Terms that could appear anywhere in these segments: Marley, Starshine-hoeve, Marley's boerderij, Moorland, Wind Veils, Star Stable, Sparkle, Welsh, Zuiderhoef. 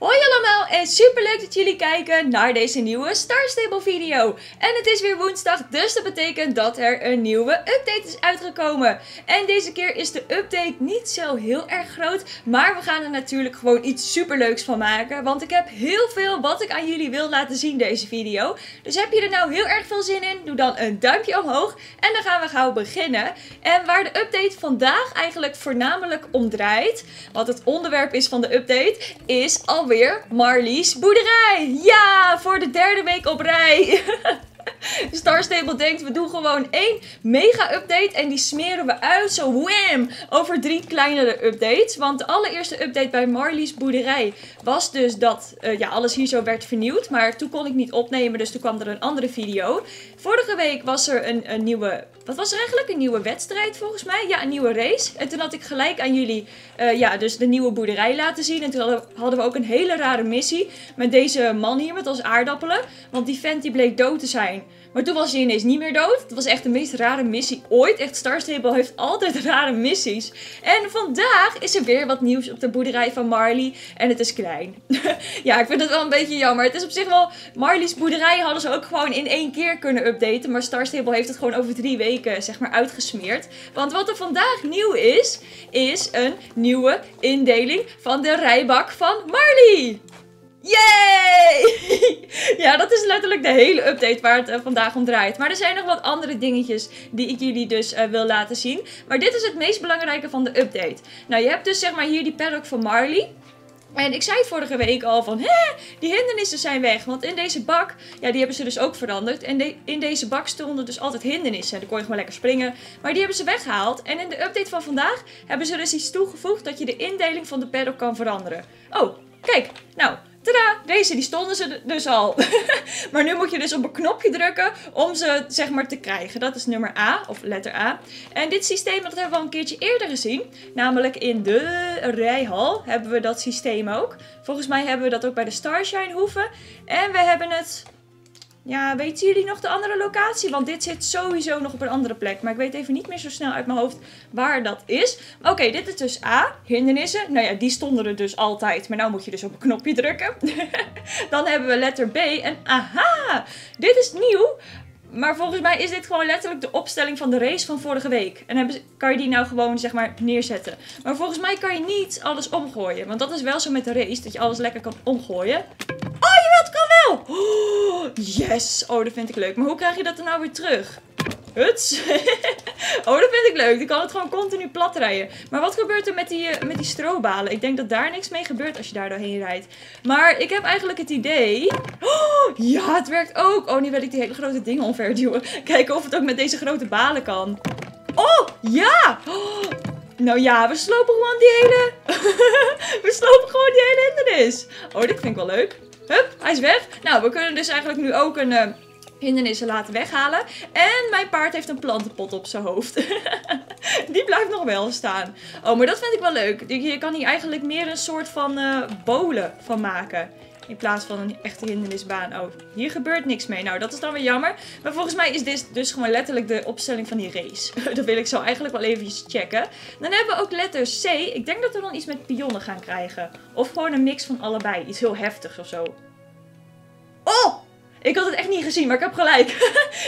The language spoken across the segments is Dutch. Hoi allemaal en super leuk dat jullie kijken naar deze nieuwe Star Stable video. En het is weer woensdag, dus dat betekent dat er een nieuwe update is uitgekomen. En deze keer is de update niet zo heel erg groot, maar we gaan er natuurlijk gewoon iets super leuks van maken. Want ik heb heel veel wat ik aan jullie wil laten zien deze video. Dus heb je er nou heel erg veel zin in, doe dan een duimpje omhoog en dan gaan we gauw beginnen. En waar de update vandaag eigenlijk voornamelijk om draait, wat het onderwerp is van de update, is alweer Marley's boerderij. Ja, voor de derde week op rij. Star Stable denkt, we doen gewoon één mega update en die smeren we uit, zo wham, over drie kleinere updates. Want de allereerste update bij Marley's boerderij was dus dat ja, alles hier zo werd vernieuwd. Maar toen kon ik niet opnemen, dus toen kwam er een andere video. Vorige week was er een nieuwe, wat was er eigenlijk? Een nieuwe wedstrijd volgens mij. Ja, een nieuwe race. En toen had ik gelijk aan jullie ja, dus de nieuwe boerderij laten zien. En toen hadden we ook een hele rare missie met deze man hier met ons aardappelen. Want die vent die bleek dood te zijn. Maar toen was hij ineens niet meer dood. Het was echt de meest rare missie ooit. Echt, Star Stable heeft altijd rare missies. En vandaag is er weer wat nieuws op de boerderij van Marley. En het is klein. Ja, ik vind het wel een beetje jammer. Het is op zich wel... Marley's boerderij hadden ze ook gewoon in één keer kunnen updaten. Maar Star Stable heeft het gewoon over drie weken, zeg maar, uitgesmeerd. Want wat er vandaag nieuw is, is een nieuwe indeling van de rijbak van Marley. Yay! Ja, dat is letterlijk de hele update waar het vandaag om draait. Maar er zijn nog wat andere dingetjes die ik jullie dus wil laten zien. Maar dit is het meest belangrijke van de update. Nou, je hebt dus zeg maar hier die paddock van Marley. En ik zei vorige week al van, hè, die hindernissen zijn weg. Want in deze bak, ja, die hebben ze dus ook veranderd. En in deze bak stonden dus altijd hindernissen. Dan kon je gewoon lekker springen. Maar die hebben ze weggehaald. En in de update van vandaag hebben ze dus iets toegevoegd dat je de indeling van de paddock kan veranderen. Oh, kijk, nou... Tadaa, deze die stonden ze dus al. Maar nu moet je dus op een knopje drukken om ze zeg maar te krijgen. Dat is nummer A, of letter A. En dit systeem, dat hebben we al een keertje eerder gezien. Namelijk in de rijhal hebben we dat systeem ook. Volgens mij hebben we dat ook bij de Starshine-hoeve. En we hebben het... Ja, weten jullie nog de andere locatie? Want dit zit sowieso nog op een andere plek. Maar ik weet even niet meer zo snel uit mijn hoofd waar dat is. Oké, dit is dus A, hindernissen. Nou ja, die stonden er dus altijd. Maar nou moet je dus op een knopje drukken. Dan hebben we letter B. En aha, dit is nieuw. Maar volgens mij is dit gewoon letterlijk de opstelling van de race van vorige week. En kan je die nou gewoon, zeg maar, neerzetten. Maar volgens mij kan je niet alles omgooien. Want dat is wel zo met de race, dat je alles lekker kan omgooien. Oh, jawel, het kan wel! Oh, yes! Oh, dat vind ik leuk. Maar hoe krijg je dat er nou weer terug? Huts! Oh, dat vind ik leuk. Dan kan het gewoon continu plat rijden. Maar wat gebeurt er met die strobalen? Ik denk dat daar niks mee gebeurt als je daar doorheen rijdt. Maar ik heb eigenlijk het idee... Oh, ja, het werkt ook! Oh, nu wil ik die hele grote dingen omver duwen. Kijken of het ook met deze grote balen kan. Oh, ja! Oh, nou ja, we slopen gewoon die hele... we slopen gewoon die hele hindernis. Oh, dit vind ik wel leuk. Hup, hij is weg. Nou, we kunnen dus eigenlijk nu ook een hindernissen laten weghalen. En mijn paard heeft een plantenpot op zijn hoofd. Die blijft nog wel staan. Oh, maar dat vind ik wel leuk. Je kan hier eigenlijk meer een soort van bolen van maken. In plaats van een echte hindernisbaan. Oh, hier gebeurt niks mee. Nou, dat is dan weer jammer. Maar volgens mij is dit dus gewoon letterlijk de opstelling van die race. Dat wil ik zo eigenlijk wel eventjes checken. Dan hebben we ook letter C. Ik denk dat we dan iets met pionnen gaan krijgen. Of gewoon een mix van allebei. Iets heel heftigs of zo. Oh! Ik had het echt niet gezien, maar ik heb gelijk.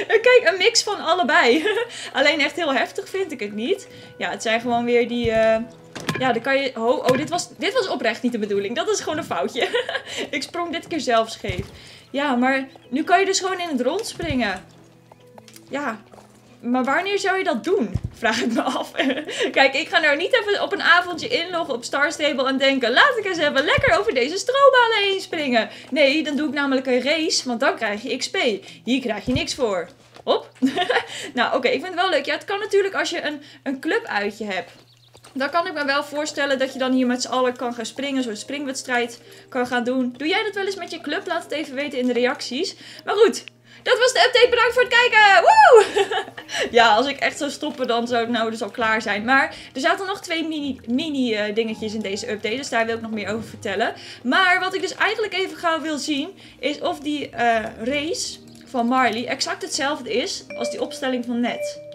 Kijk, een mix van allebei. Alleen echt heel heftig vind ik het niet. Ja, het zijn gewoon weer die... Ja, dan kan je... Oh, dit was oprecht niet de bedoeling. Dat is gewoon een foutje. Ik sprong dit keer zelf scheef. Ja, maar nu kan je dus gewoon in het rond springen. Ja, maar wanneer zou je dat doen? Vraag ik me af. Kijk, ik ga nou niet even op een avondje inloggen op Star Stable en denken... Laat ik eens even lekker over deze strobalen heen springen. Nee, dan doe ik namelijk een race, want dan krijg je XP. Hier krijg je niks voor. Hop. Nou, oké, ik vind het wel leuk. Ja, het kan natuurlijk als je een clubuitje hebt. Dan kan ik me wel voorstellen dat je dan hier met z'n allen kan gaan springen. Zo'n springwedstrijd kan gaan doen. Doe jij dat wel eens met je club? Laat het even weten in de reacties. Maar goed, dat was de update. Bedankt voor het kijken. Woe! Ja, als ik echt zou stoppen, dan zou het nou dus al klaar zijn. Maar er zaten nog twee mini dingetjes in deze update. Dus daar wil ik nog meer over vertellen. Maar wat ik dus eigenlijk even gauw wil zien, is of die race van Marley exact hetzelfde is als die opstelling van net.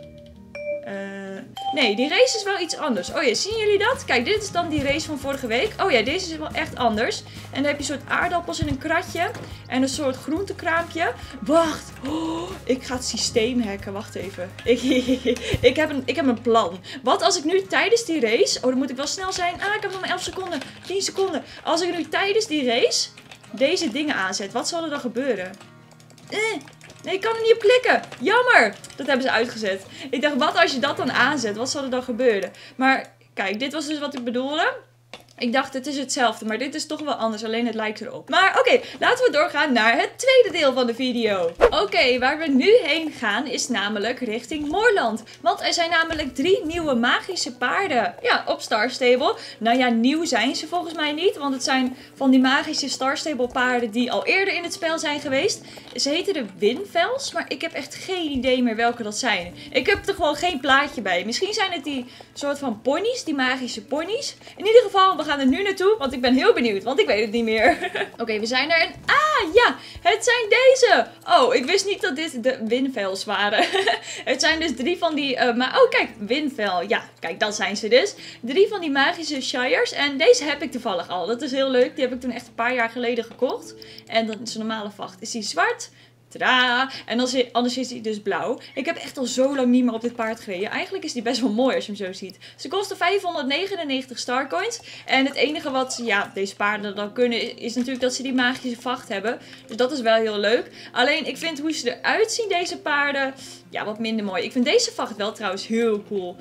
Nee, die race is wel iets anders. Oh ja, zien jullie dat? Kijk, dit is dan die race van vorige week. Oh ja, deze is wel echt anders. En dan heb je een soort aardappels in een kratje. En een soort groentekraampje. Wacht. Oh, ik ga het systeem hacken. Wacht even. Ik heb een plan. Wat als ik nu tijdens die race... Oh, dan moet ik wel snel zijn. Ah, ik heb nog maar 11 seconden. 10 seconden. Als ik nu tijdens die race deze dingen aanzet. Wat zal er dan gebeuren? Nee, ik kan er niet op klikken. Jammer. Dat hebben ze uitgezet. Ik dacht, wat als je dat dan aanzet? Wat zal er dan gebeuren? Maar kijk, dit was dus wat ik bedoelde. Ik dacht, het is hetzelfde, maar dit is toch wel anders. Alleen het lijkt erop. Maar oké, laten we doorgaan naar het tweede deel van de video. Oké, waar we nu heen gaan is namelijk richting Moorland. Want er zijn namelijk 3 nieuwe magische paarden. Ja, op Star Stable. Nou ja, nieuw zijn ze volgens mij niet. Want het zijn van die magische Star Stable paarden die al eerder in het spel zijn geweest. Ze heten de Wind Veils, maar ik heb echt geen idee meer welke dat zijn. Ik heb er gewoon geen plaatje bij. Misschien zijn het die soort van ponies, die magische ponies. In ieder geval, we gaan er nu naartoe, want ik ben heel benieuwd, want ik weet het niet meer. Oké, we zijn er en... Ah, ja! Het zijn deze! Oh, ik wist niet dat dit de Wind Veils waren. Het zijn dus 3 van die... Oh, kijk, Wind Veil. Ja, kijk, dat zijn ze dus. 3 van die magische shires. En deze heb ik toevallig al. Dat is heel leuk. Die heb ik toen echt een paar jaar geleden gekocht. En dan is een normale vacht. Is die zwart? Tadaa! En anders is hij dus blauw. Ik heb echt al zo lang niet meer op dit paard gereden. Eigenlijk is die best wel mooi als je hem zo ziet. Ze kosten 599 starcoins. En het enige wat ja, deze paarden dan kunnen is natuurlijk dat ze die magische vacht hebben. Dus dat is wel heel leuk. Alleen ik vind hoe ze eruit zien deze paarden ja, wat minder mooi. Ik vind deze vacht wel trouwens heel cool.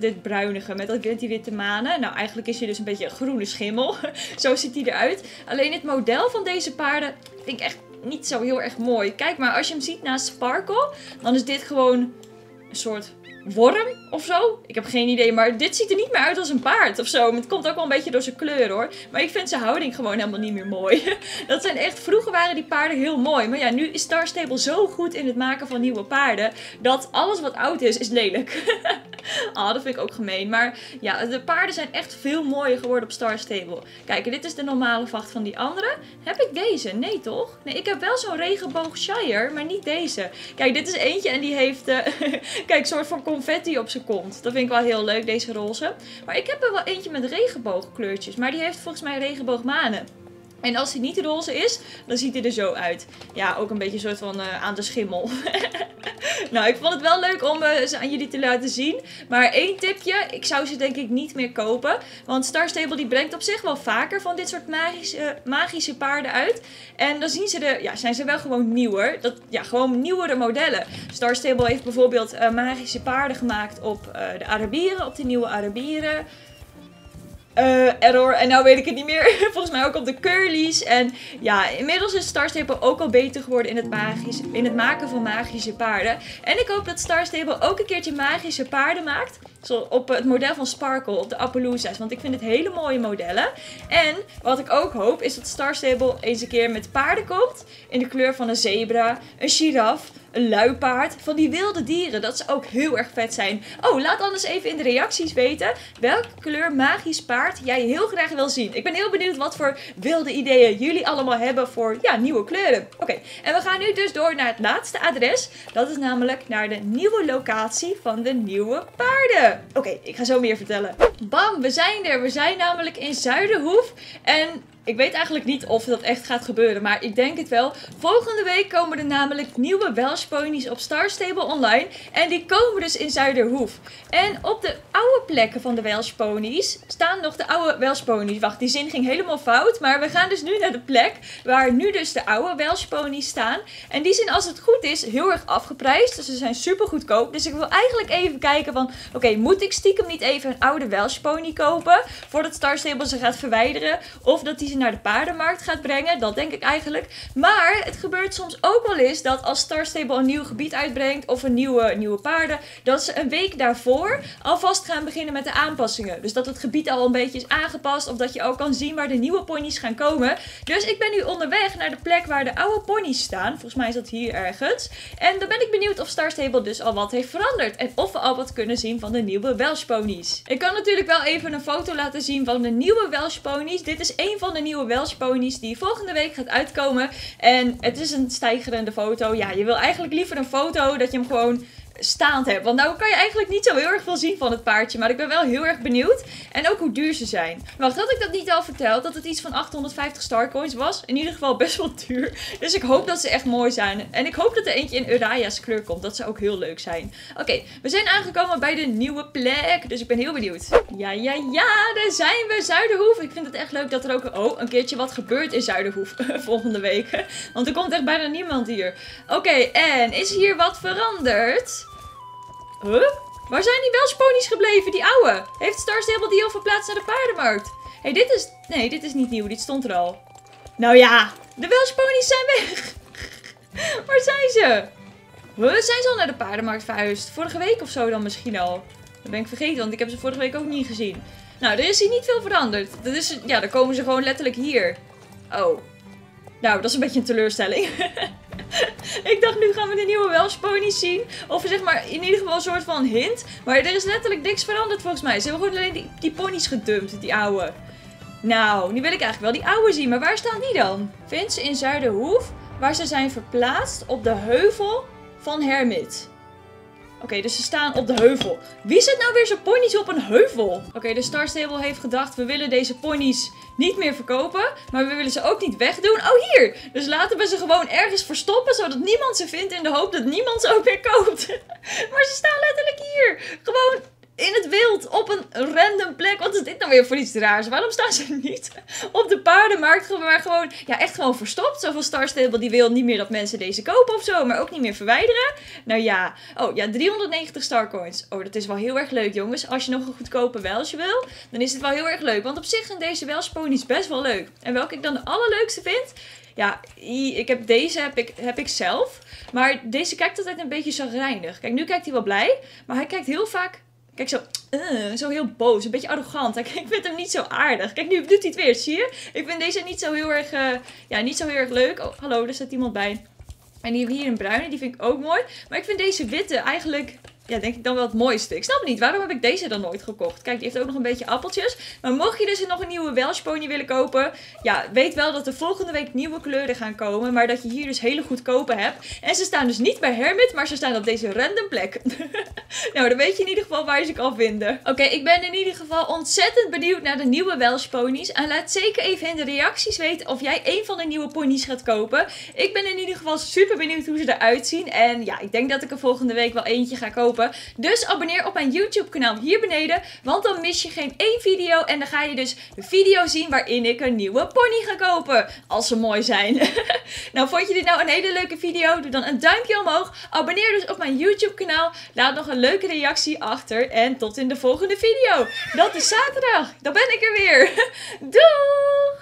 Dit bruinige met die witte manen. Nou, eigenlijk is hij dus een beetje een groene schimmel. Zo ziet hij eruit. Alleen het model van deze paarden vind ik echt... niet zo heel erg mooi. Kijk maar, als je hem ziet naast Sparkle, dan is dit gewoon een soort worm of zo. Ik heb geen idee, maar dit ziet er niet meer uit als een paard of zo. Het komt ook wel een beetje door zijn kleur hoor. Maar ik vind zijn houding gewoon helemaal niet meer mooi. Dat zijn echt, vroeger waren die paarden heel mooi. Maar ja, nu is Star Stable zo goed in het maken van nieuwe paarden, dat alles wat oud is, is lelijk. Ah, dat vind ik ook gemeen. Maar ja, de paarden zijn echt veel mooier geworden op Star Stable. Kijk, dit is de normale vacht van die andere. Heb ik deze? Nee, toch? Nee, ik heb wel zo'n regenboogshire, maar niet deze. Kijk, dit is eentje en die heeft... kijk, een soort van confetti op zijn kont. Dat vind ik wel heel leuk, deze roze. Maar ik heb er wel eentje met regenboogkleurtjes. Maar die heeft volgens mij regenboogmanen. En als hij niet roze is, dan ziet hij er zo uit. Ja, ook een beetje een soort van aan de schimmel. Nou, ik vond het wel leuk om ze aan jullie te laten zien. Maar één tipje, ik zou ze denk ik niet meer kopen. Want Star Stable die brengt op zich wel vaker van dit soort magische paarden uit. En dan zien ze zijn ze wel gewoon nieuwer. Gewoon nieuwere modellen. Star Stable heeft bijvoorbeeld magische paarden gemaakt op de Arabieren, op de nieuwe Arabieren. Error. En nou weet ik het niet meer. Volgens mij ook op de curlies. En ja, inmiddels is Star Stable ook al beter geworden in het maken van magische paarden. En ik hoop dat Star Stable ook een keertje magische paarden maakt. Zo op het model van Sparkle, op de Appaloosa's. Want ik vind het hele mooie modellen. En wat ik ook hoop is dat Star Stable eens een keer met paarden komt. In de kleur van een zebra, een giraf, een luipaard. Van die wilde dieren. Dat ze ook heel erg vet zijn. Oh, laat anders even in de reacties weten welke kleur magisch paard jij heel graag wil zien. Ik ben heel benieuwd wat voor wilde ideeën jullie allemaal hebben voor ja, nieuwe kleuren. Oké, en we gaan nu dus door naar het laatste adres. Dat is namelijk naar de nieuwe locatie van de nieuwe paarden. Oké, ik ga zo meer vertellen. Bam, we zijn er. We zijn namelijk in Zuiderhoef. En ik weet eigenlijk niet of dat echt gaat gebeuren, maar ik denk het wel. Volgende week komen er namelijk nieuwe Welsh ponies op Star Stable online. En die komen dus in Zuiderhoef. En op de oude plekken van de Welsh ponies staan nog de oude Welsh ponies. Wacht, die zin ging helemaal fout. Maar we gaan dus nu naar de plek waar nu dus de oude Welsh ponies staan. En die zijn, als het goed is, heel erg afgeprijsd. Dus ze zijn super goedkoop. Dus ik wil eigenlijk even kijken van, oké, moet ik stiekem niet even een oude Welsh pony kopen voordat Star Stable ze gaat verwijderen? Of dat die ze naar de paardenmarkt gaat brengen. Dat denk ik eigenlijk. Maar het gebeurt soms ook wel eens dat als Star Stable een nieuw gebied uitbrengt of een nieuwe paarden, dat ze een week daarvoor alvast gaan beginnen met de aanpassingen. Dus dat het gebied al een beetje is aangepast of dat je ook kan zien waar de nieuwe ponies gaan komen. Dus ik ben nu onderweg naar de plek waar de oude ponies staan. Volgens mij is dat hier ergens. En dan ben ik benieuwd of Star Stable dus al wat heeft veranderd en of we al wat kunnen zien van de nieuwe Welsh ponies. Ik kan natuurlijk wel even een foto laten zien van de nieuwe Welsh ponies. Dit is een van de nieuwe Welsh ponies die volgende week gaat uitkomen. En het is een stijgerende foto. Ja, je wil eigenlijk liever een foto dat je hem gewoon staand heb. Want nou kan je eigenlijk niet zo heel erg veel zien van het paardje. Maar ik ben wel heel erg benieuwd. En ook hoe duur ze zijn. Wacht, had ik dat niet al verteld? Dat het iets van 850 starcoins was. In ieder geval best wel duur. Dus ik hoop dat ze echt mooi zijn. En ik hoop dat er eentje in Uraya's kleur komt. Dat zou ook heel leuk zijn. Oké, we zijn aangekomen bij de nieuwe plek. Dus ik ben heel benieuwd. Ja, daar zijn we. Zuiderhoef. Ik vind het echt leuk dat er ook een keertje wat gebeurt in Zuiderhoef volgende week. Want er komt echt bijna niemand hier. Oké, en is hier wat veranderd? Huh? Waar zijn die Welshponies gebleven, die oude? Heeft Star Stable die al verplaatst naar de paardenmarkt? Hé, dit is... Nee, dit is niet nieuw. Dit stond er al. Nou ja, de Welshponies zijn weg. Waar zijn ze? Huh? Zijn ze al naar de paardenmarkt verhuisd? Vorige week of zo dan misschien al. Dat ben ik vergeten, want ik heb ze vorige week ook niet gezien. Nou, er is hier niet veel veranderd. Dat is, ja, dan komen ze gewoon letterlijk hier. Oh. Nou, dat is een beetje een teleurstelling. Ik dacht, nu gaan we de nieuwe Welshponies zien. Of zeg maar, in ieder geval een soort van hint. Maar er is letterlijk niks veranderd volgens mij. Ze hebben gewoon alleen die ponies gedumpt, die oude. Nou, nu wil ik eigenlijk wel die oude zien. Maar waar staan die dan? Vind ze in Zuiderhoef, waar ze zijn verplaatst op de heuvel van Hermit. Oké, dus ze staan op de heuvel. Wie zet nou weer zijn ponies op een heuvel? Oké, de Star Stable heeft gedacht, we willen deze ponies niet meer verkopen. Maar we willen ze ook niet wegdoen. Oh, hier! Dus laten we ze gewoon ergens verstoppen, zodat niemand ze vindt in de hoop dat niemand ze ook weer koopt. Maar ze staan letterlijk hier. Gewoon in het wild, op een random plek. Wat is dit nou weer voor iets raars? Waarom staan ze niet op de paardenmarkt? Maar gewoon, ja, echt gewoon verstopt. Zo van Star Stable, die wil niet meer dat mensen deze kopen of zo. Maar ook niet meer verwijderen. Nou ja. Oh ja, 390 starcoins. Oh, dat is wel heel erg leuk, jongens. Als je nog een goedkope Welshje wil, dan is het wel heel erg leuk. Want op zich zijn deze Welshponies best wel leuk. En welke ik dan de allerleukste vind... Ja, deze heb ik zelf. Maar deze kijkt altijd een beetje chagrijnig. Kijk, nu kijkt hij wel blij. Maar hij kijkt heel vaak... Kijk, zo heel boos. Een beetje arrogant. Kijk, ik vind hem niet zo aardig. Kijk, nu doet hij het weer. Zie je? Ik vind deze niet zo heel erg, leuk. Oh, hallo. Daar zit iemand bij. En die hier een bruine. Die vind ik ook mooi. Maar ik vind deze witte eigenlijk... Ja, denk ik dan wel het mooiste. Ik snap niet. Waarom heb ik deze dan nooit gekocht? Kijk, die heeft ook nog een beetje appeltjes. Maar mocht je dus nog een nieuwe Welshpony willen kopen... Ja, weet wel dat er volgende week nieuwe kleuren gaan komen. Maar dat je hier dus hele goedkope hebt. En ze staan dus niet bij Hermit, maar ze staan op deze random plek. Nou, dan weet je in ieder geval waar je ze kan vinden. Oké, ik ben in ieder geval ontzettend benieuwd naar de nieuwe Welshponies. En laat zeker even in de reacties weten of jij een van de nieuwe ponies gaat kopen. Ik ben in ieder geval super benieuwd hoe ze eruit zien. En ja, ik denk dat ik er volgende week wel eentje ga kopen. Dus abonneer op mijn YouTube kanaal hier beneden. Want dan mis je geen één video. En dan ga je dus de video zien waarin ik een nieuwe pony ga kopen. Als ze mooi zijn. Nou, vond je dit nou een hele leuke video? Doe dan een duimpje omhoog. Abonneer dus op mijn YouTube kanaal. Laat nog een leuke reactie achter. En tot in de volgende video. Dat is zaterdag. Dan ben ik er weer. Doei!